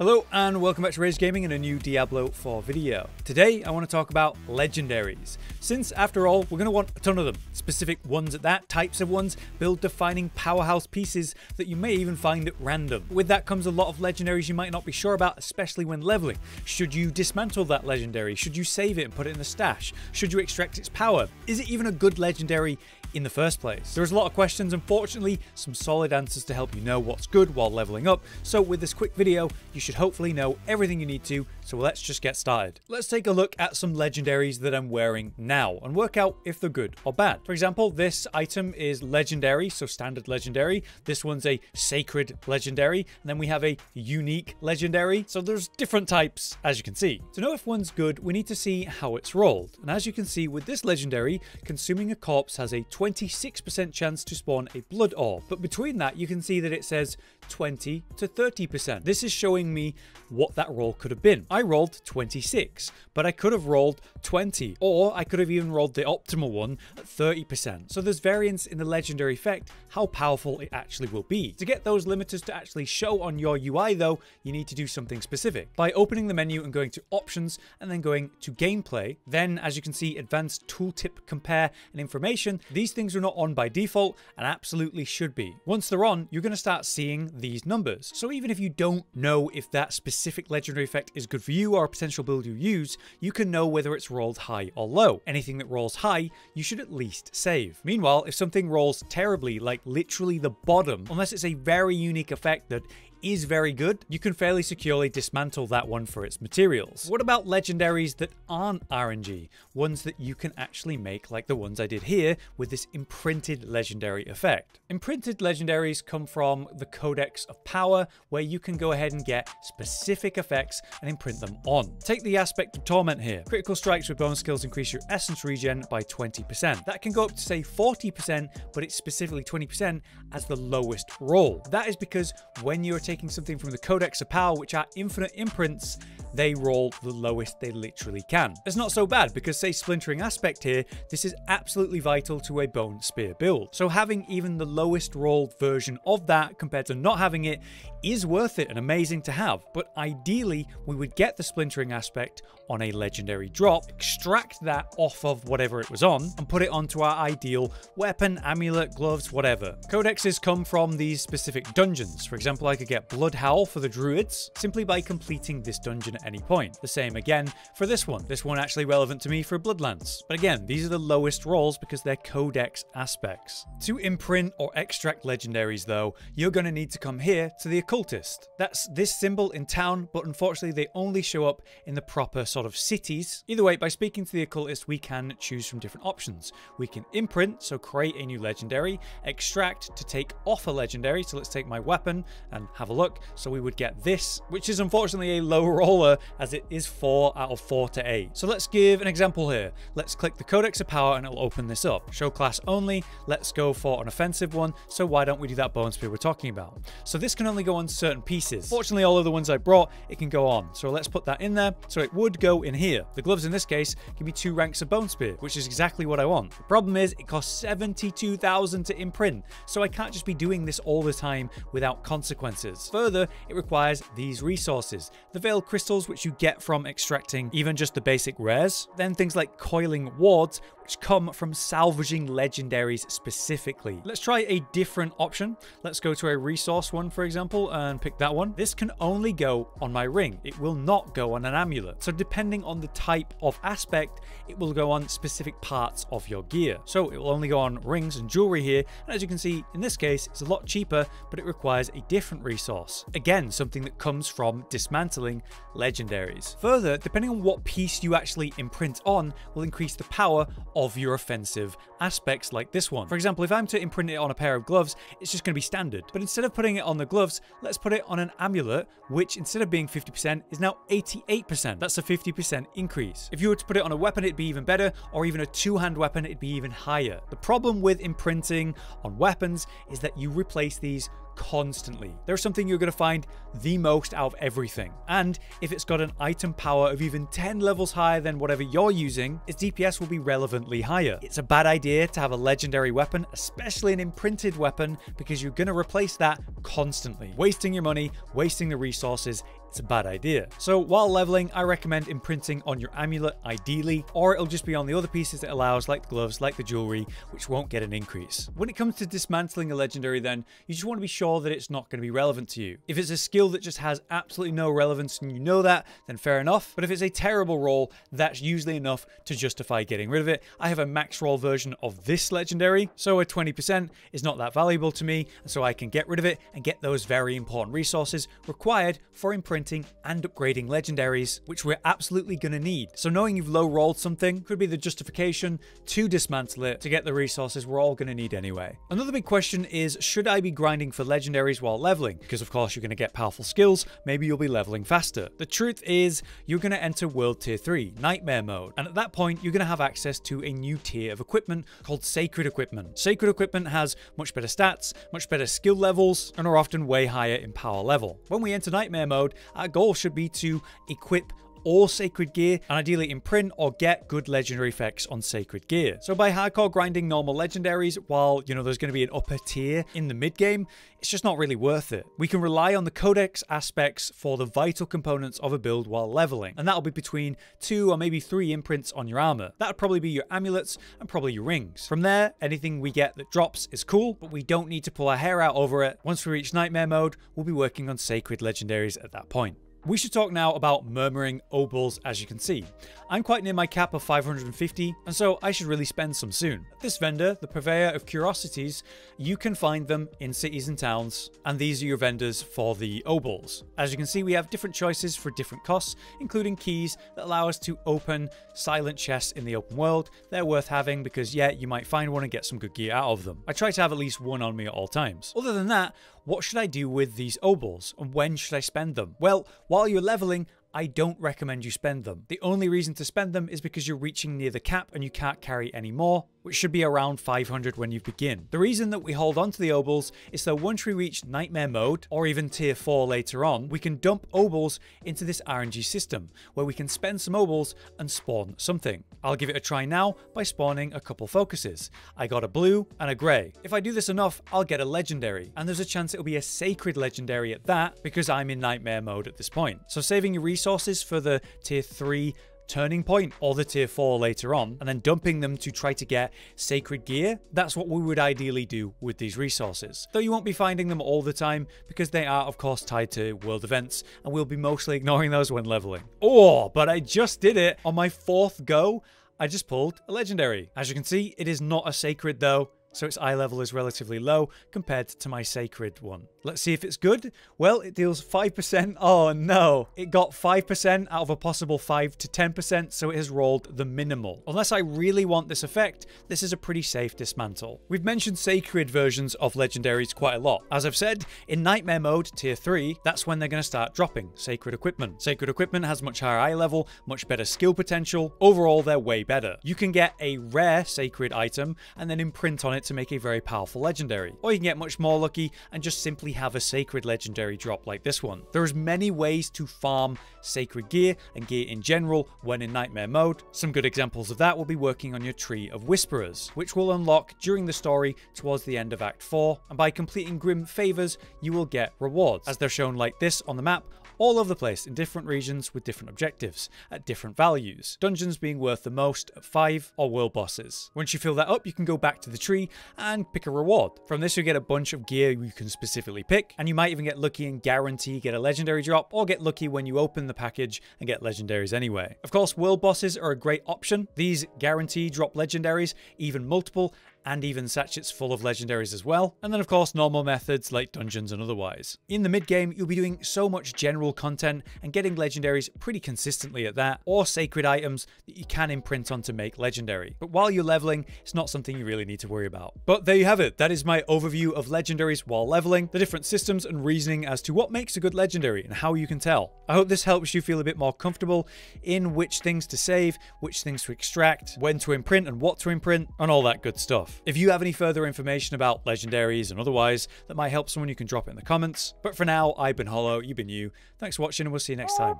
Hello and welcome back to Rage Gaming and a new Diablo 4 video. Today I want to talk about legendaries, since after all we're going to want a ton of them, specific ones at that, types of ones, build defining powerhouse pieces that you may even find at random. With that comes a lot of legendaries you might not be sure about, especially when leveling. Should you dismantle that legendary? Should you save it and put it in the stash? Should you extract its power? Is it even a good legendary in the first place? There's a lot of questions, unfortunately, some solid answers to help you know what's good while leveling up, so with this quick video you should hopefully know everything you need to, so let's just get started. Let's take a look at some legendaries that I'm wearing now and work out if they're good or bad. For example, this item is legendary, so standard legendary. This one's a sacred legendary, and then we have a unique legendary, so there's different types as you can see. To know if one's good, we need to see how it's rolled, and as you can see with this legendary, consuming a corpse has a 26% chance to spawn a blood orb, but between that you can see that it says 20 to 30%. This is showing me what that roll could have been. I rolled 26, but I could have rolled 20, or I could have even rolled the optimal one at 30%. So there's variance in the legendary effect, how powerful it actually will be. To get those limiters to actually show on your UI though, you need to do something specific. By opening the menu and going to options and then going to gameplay, then as you can see advanced tooltip compare and information, these things are not on by default and absolutely should be. Once they're on, you're going to start seeing these numbers. So even if you don't know if that specific legendary effect is good for you or a potential build you use, you can know whether it's rolled high or low. Anything that rolls high, you should at least save. Meanwhile, if something rolls terribly, like literally the bottom, unless it's a very unique effect that is very good, you can fairly securely dismantle that one for its materials. What about legendaries that aren't RNG? Ones that you can actually make, like the ones I did here with this imprinted legendary effect. Imprinted legendaries come from the Codex of Power, where you can go ahead and get specific effects and imprint them on. Take the aspect of torment here. Critical strikes with bonus skills increase your essence regen by 20%. That can go up to say 40%, but it's specifically 20% as the lowest roll. That is because when you're taking something from the Codex of Power, which are infinite imprints, they roll the lowest they literally can. It's not so bad because, say, splintering aspect here, this is absolutely vital to a bone spear build. So having even the lowest rolled version of that compared to not having it is worth it and amazing to have. But ideally, we would get the splintering aspect on a legendary drop, extract that off of whatever it was on, and put it onto our ideal weapon, amulet, gloves, whatever. Codexes come from these specific dungeons. For example, I could get blood howl for the Druids simply by completing this dungeon at any point. The same again for this one. This one actually relevant to me for Bloodlands. But again, these are the lowest rolls because they're codex aspects. To imprint or extract legendaries though, you're going to need to come here to the occultist. That's this symbol in town, but unfortunately they only show up in the proper sort of cities. Either way, by speaking to the occultist, we can choose from different options. We can imprint, so create a new legendary, extract to take off a legendary. So let's take my weapon and have a look. So we would get this, which is unfortunately a low roller as it is 4 out of 4 to 8. So let's give an example here. Let's click the Codex of Power and it'll open this up. Show class only. Let's go for an offensive one. So why don't we do that bone spear we're talking about? So this can only go on certain pieces. Fortunately, all of the ones I brought, it can go on. So let's put that in there. So it would go in here. The gloves in this case give me 2 ranks of bone spear, which is exactly what I want. The problem is it costs 72,000 to imprint. So I can't just be doing this all the time without consequences. Further, it requires these resources. The Veiled Crystals, which you get from extracting even just the basic rares. Then things like coiling wards, which come from salvaging legendaries specifically. Let's try a different option. Let's go to a resource one, for example, and pick that one. This can only go on my ring. It will not go on an amulet. So depending on the type of aspect, it will go on specific parts of your gear. So it will only go on rings and jewelry here. And as you can see, in this case, it's a lot cheaper, but it requires a different resource. Again, something that comes from dismantling legendaries. Further, depending on what piece you actually imprint on will increase the power of your offensive aspects like this one. For example, if I'm to imprint it on a pair of gloves, it's just going to be standard. But instead of putting it on the gloves, let's put it on an amulet, which instead of being 50% is now 88%. That's a 50% increase. If you were to put it on a weapon, it'd be even better, or even a two-hand weapon, it'd be even higher. The problem with imprinting on weapons is that you replace these constantly. There's something you're going to find the most out of everything, and if it's got an item power of even 10 levels higher than whatever you're using, its DPS will be relevantly higher. It's a bad idea to have a legendary weapon, especially an imprinted weapon, because you're going to replace that constantly, wasting your money, wasting the resources. It's a bad idea. So while leveling, I recommend imprinting on your amulet, ideally, or it'll just be on the other pieces it allows, like the gloves, like the jewelry, which won't get an increase. When it comes to dismantling a legendary then, you just want to be sure that it's not going to be relevant to you. If it's a skill that just has absolutely no relevance and you know that, then fair enough. But if it's a terrible roll, that's usually enough to justify getting rid of it. I have a max roll version of this legendary, so a 20% is not that valuable to me, and so I can get rid of it and get those very important resources required for imprinting and upgrading legendaries, which we're absolutely going to need. So knowing you've low rolled something could be the justification to dismantle it to get the resources we're all going to need anyway. Another big question is, should I be grinding for legendaries while leveling? Because of course you're going to get powerful skills, maybe you'll be leveling faster. The truth is, you're going to enter World Tier 3, Nightmare Mode, and at that point you're going to have access to a new tier of equipment called Sacred Equipment. Sacred Equipment has much better stats, much better skill levels, and are often way higher in power level. When we enter Nightmare Mode, our goal should be to equip all sacred gear and ideally imprint or get good legendary effects on sacred gear. So by hardcore grinding normal legendaries while, you know, there's going to be an upper tier in the mid game, it's just not really worth it. We can rely on the codex aspects for the vital components of a build while leveling, and that'll be between 2 or maybe 3 imprints on your armor. That'll probably be your amulets and probably your rings. From there, anything we get that drops is cool, but we don't need to pull our hair out over it. Once we reach Nightmare Mode, we'll be working on sacred legendaries at that point. We should talk now about murmuring obols. As you can see, I'm quite near my cap of 550, and so I should really spend some soon. At this vendor, the Purveyor of Curiosities, you can find them in cities and towns, and these are your vendors for the obols. As you can see, we have different choices for different costs, including keys that allow us to open silent chests in the open world. They're worth having because, yeah, you might find one and get some good gear out of them. I try to have at least one on me at all times. Other than that, what should I do with these obols, and when should I spend them? Well, while you're leveling, I don't recommend you spend them. The only reason to spend them is because you're reaching near the cap and you can't carry any more, which should be around 500 when you begin. The reason that we hold on to the obols is that once we reach Nightmare Mode, or even Tier 4 later on, we can dump obols into this RNG system, where we can spend some obols and spawn something. I'll give it a try now by spawning a couple focuses. I got a blue and a grey. If I do this enough, I'll get a legendary, and there's a chance it'll be a sacred legendary at that, because I'm in Nightmare Mode at this point. So saving your resources for the Tier 3 turning point or the Tier 4 later on, and then dumping them to try to get sacred gear, that's what we would ideally do with these resources. Though you won't be finding them all the time because they are of course tied to world events, and we'll be mostly ignoring those when leveling. Oh, but I just did it! On my 4th go, I just pulled a legendary. As you can see, it is not a sacred though, so its eye level is relatively low compared to my sacred one. Let's see if it's good. Well, it deals 5%. Oh no. It got 5% out of a possible 5 to 10%, so it has rolled the minimal. Unless I really want this effect, this is a pretty safe dismantle. We've mentioned sacred versions of legendaries quite a lot. As I've said, in Nightmare Mode, Tier 3, that's when they're going to start dropping sacred equipment. Sacred equipment has much higher eye level, much better skill potential. Overall, they're way better. You can get a rare sacred item and then imprint on it to make a very powerful legendary. Or you can get much more lucky and just simply have a sacred legendary drop like this one. There's many ways to farm sacred gear and gear in general when in Nightmare Mode. Some good examples of that will be working on your Tree of Whispers, which will unlock during the story towards the end of Act 4, and by completing grim favors you will get rewards, as they're shown like this on the map, all over the place in different regions with different objectives at different values, dungeons being worth the most at 5 or world bosses. Once you fill that up, you can go back to the tree and pick a reward. From this you get a bunch of gear you can specifically pick, and you might even get lucky and guarantee you get a legendary drop, or get lucky when you open the package and get legendaries anyway. Of course, world bosses are a great option. These guarantee drop legendaries, even multiple, and even sachets full of legendaries as well. And then of course normal methods like dungeons and otherwise. In the mid game you'll be doing so much general content and getting legendaries pretty consistently at that, or sacred items that you can imprint on to make legendary. But while you're leveling, it's not something you really need to worry about. But there you have it. That is my overview of legendaries while leveling, the different systems and reasoning as to what makes a good legendary and how you can tell. I hope this helps you feel a bit more comfortable in which things to save, which things to extract, when to imprint and what to imprint, and all that good stuff. If you have any further information about legendaries and otherwise that might help someone, you can drop it in the comments. But for now, I've been Hollow, you've been you. Thanks for watching, and we'll see you next time.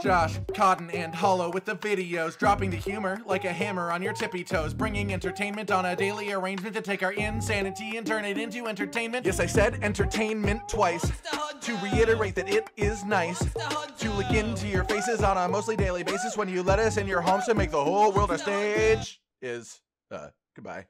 Josh, Cotton, and Hollow with the videos, dropping the humor like a hammer on your tippy toes, bringing entertainment on a daily arrangement to take our insanity and turn it into entertainment. Yes, I said entertainment twice, to reiterate that it is nice to look into your faces on a mostly daily basis when you let us in your homes to make the whole world a stage. Goodbye.